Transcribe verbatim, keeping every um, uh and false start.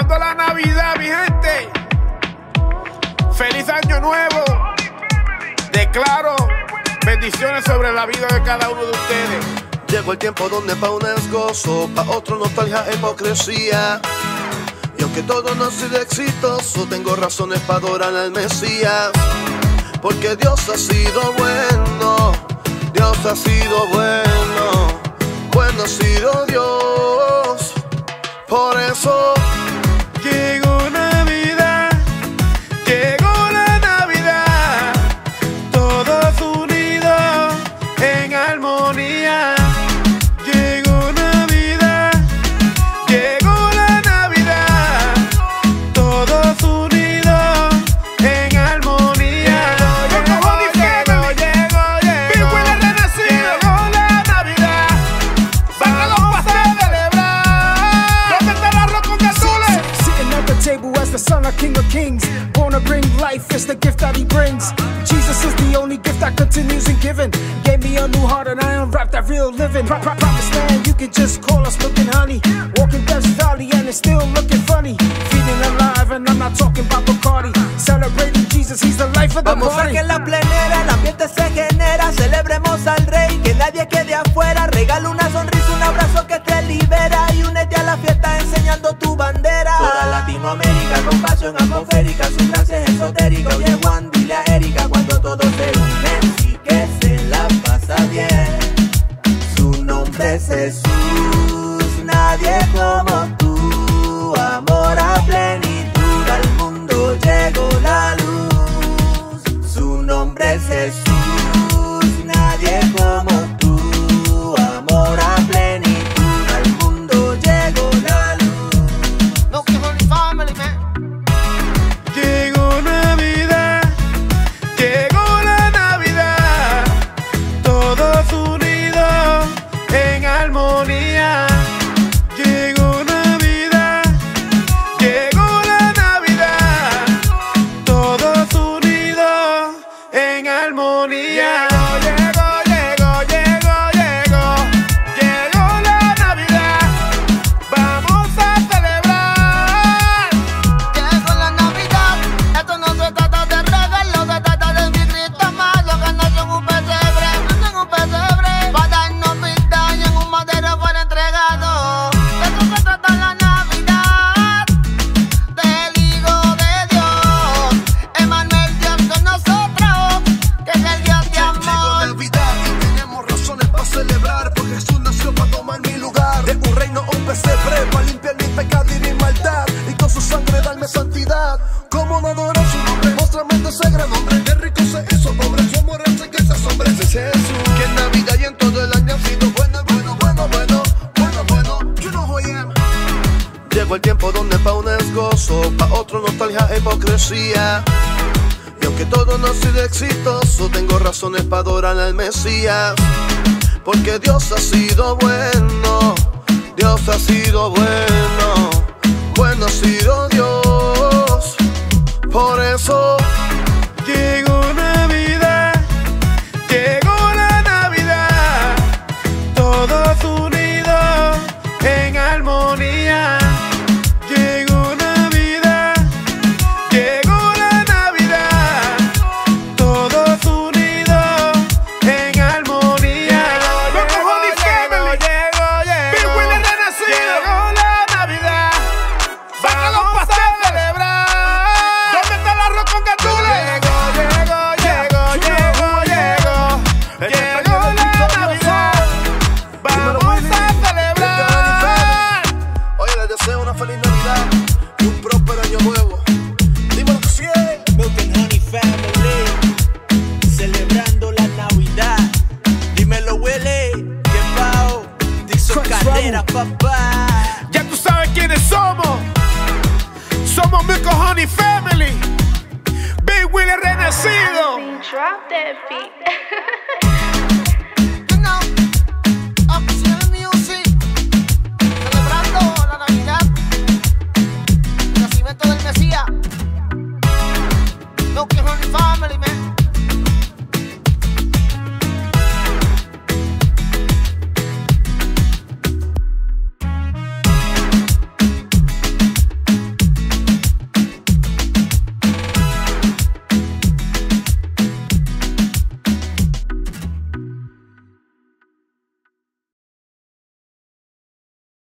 celebrando la Navidad, mi gente. Feliz Año Nuevo. Declaro bendiciones sobre la vida de cada uno de ustedes. Llegó el tiempo donde pa' uno es gozo, pa' otro nostalgia, hipocresía. Y aunque todo no ha sido exitoso, tengo razones para adorar al Mesías. Porque Dios ha sido bueno, Dios ha sido bueno, bueno ha sido Dios. Por eso llegó Navidad, llegó la Navidad, todos unidos en armonía. Llegó Navidad, llegó la Navidad, todos unidos en armonía. Llegó, llegó, llegó, llegó, llegó, Big Willie renacido. Llegó la Navidad, vamos a celebrar. ¿Dónde está el arroz con gandules? Sitting at the table as the son of King of Kings, wanna bring life, it's the gift that he brings. Jesus is the only gift that continues in giving. Gave me a new heart and I unwrapped that real living. Pro- pro- Promised land, you can just call us looking honey. Walking West Valley and it's still looking funny. Feeling alive and I'm not talking about Bacardi. Celebrating Jesus, he's the life of the party. Vamos a que la plenera, el ambiente se genera. Celebremos al Rey, que nadie quede afuera. Regala una sonrisa, un abrazo que te libera. Y únete a la fiesta enseñando tu bandera. Toda Latinoamérica con pasión atmosférica. Su frase es esotérica. Oye Juan, dile a Erika, cuando todos se unen sí que se la pasa bien. Su nombre es Jesús, nadie como tú. Amor a plenitud, al mundo llegó la luz. Su nombre es Jesús, nadie como tú. Amor a plenitud, al mundo llegó la luz. Mico Honey Family, man. Llegó Navidad, llegó la Navidad, todos unidos en armonía. Llegó Navidad, llegó la Navidad, todos unidos en armonía. Llegó, llegó, llegó, llegó, llegó, llegó la Navidad, vamos a celebrar. Llegó la Navidad, esto no se trata de regalos, se trata de mi Cristo más. Lo que nació en un pesebre, nació en un pesebre, para darnos vida y en un madero fuera entregado. De eso se trata la Navidad, del Hijo de Dios, Emmanuel Dios con nosotros, que es el Dios de Llegó amor. Navidad y tenemos razones para celebrar, porque Jesús nació para tomar mi lugar. De un reino a un pesebre, para limpiar mi pecado y mi maldad, y con su sangre darme santidad. Cómo no adorar su nombre, muéstrame de ese gran hombre, qué rico se hizo pobre, su amor hace que se asombre. Ese es Jesús, que en Navidad y en todo el año ha sido bueno, bueno, bueno, bueno, bueno, bueno, you know who I am. Llegó el tiempo donde pa' uno es gozo, pa' otro nostalgia, hipocresía. Y aunque todo no ha sido exitoso, tengo razones para adorar al Mesías. Porque Dios ha sido bueno, Dios ha sido bueno, bueno ha sido Dios. Por eso llegó Navidad, llegó la Navidad, todos unidos en armonía. Llegó Navidad, llegó la Navidad, todos unidos en armonía. Mico Honey Family. Llegó, llegó, Big Willie renacido. Llegó la Navidad, saca los vamos a pasteles. celebrar. ¿Dónde está el arroz con gandules? Llegó, llegó, llegó, llegó, llegó, llegó la Navidad, vamos a celebrar. Oye, les deseo una feliz Navidad y un próspero año nuevo. Dímelo que sí es. Mico Honey Family, celebrando la Navidad. Dímelo Willie, que pao, Dixon Crunch Carrera, papá. Ya tú sabes quiénes somos. Somos Mico Honey Family. Big Willie renacido. Drop that beat.